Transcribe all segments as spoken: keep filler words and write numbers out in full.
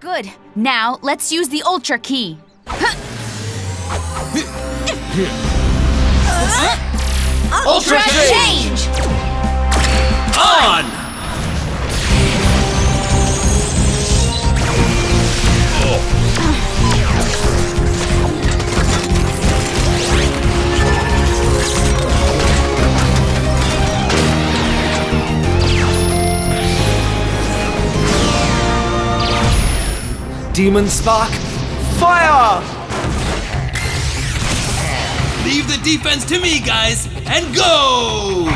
Good. Now, let's use the Ultra Key. Uh, Ultra, Ultra Change! On! Demon Spark, fire! Leave the defense to me, guys, and go!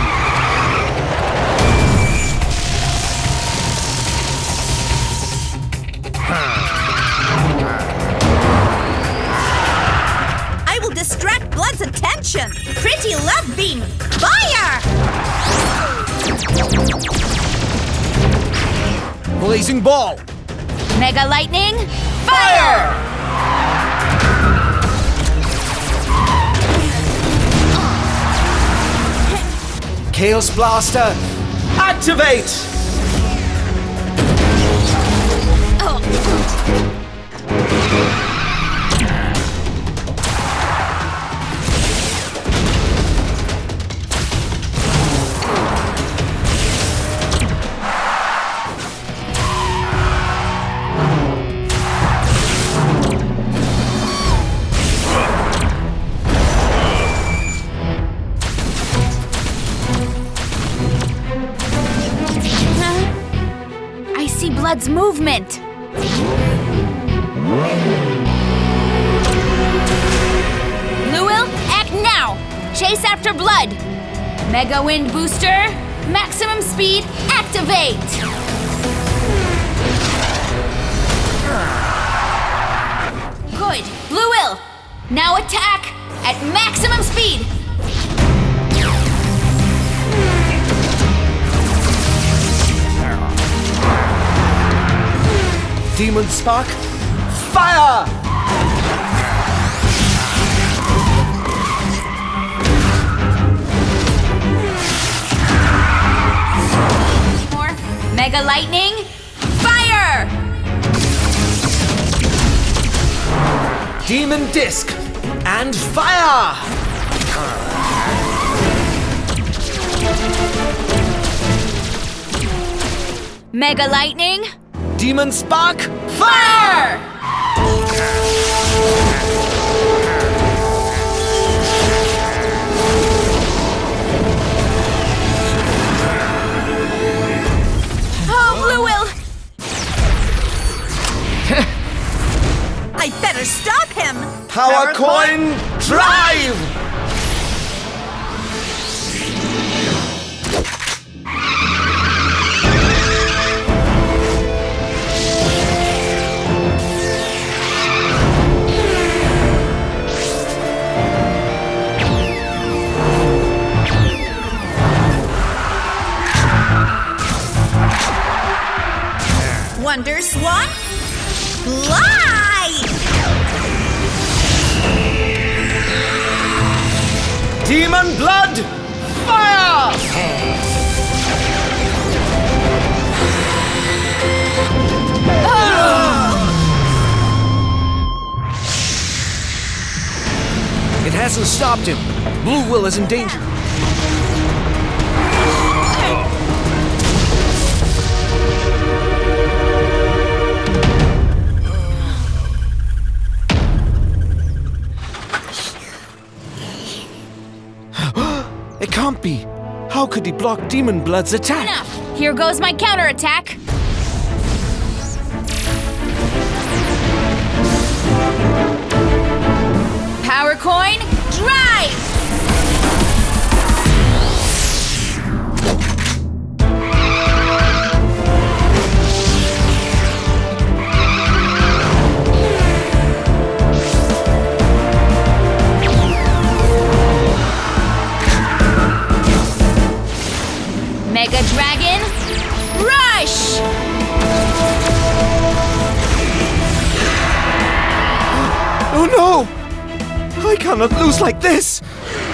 I will distract Blood's attention! Pretty Love Beam, fire! Blazing Ball! Mega Lightning, fire! fire! Chaos Blaster, activate! Oh. Blood's movement. Bluewill, act now. Chase after Blood. Mega Wind Booster, maximum speed, activate. Good. Bluewill, now attack at maximum speed. Demon Spark, fire! More Mega Lightning, fire! Demon Disc, and fire! Mega Lightning, Demon Spark, fire! Oh, Bluewill! I better stop him! Power, Power Coin Drive! Wonder Swan, fly! Demon Blood, fire! Oh. It hasn't stopped him. Bluewill is in danger. It can't be. How could he block Demon Blood's attack? Enough! Here goes my counterattack. Power Coin Drive! Mega Dragon, rush! Oh no! I cannot lose like this!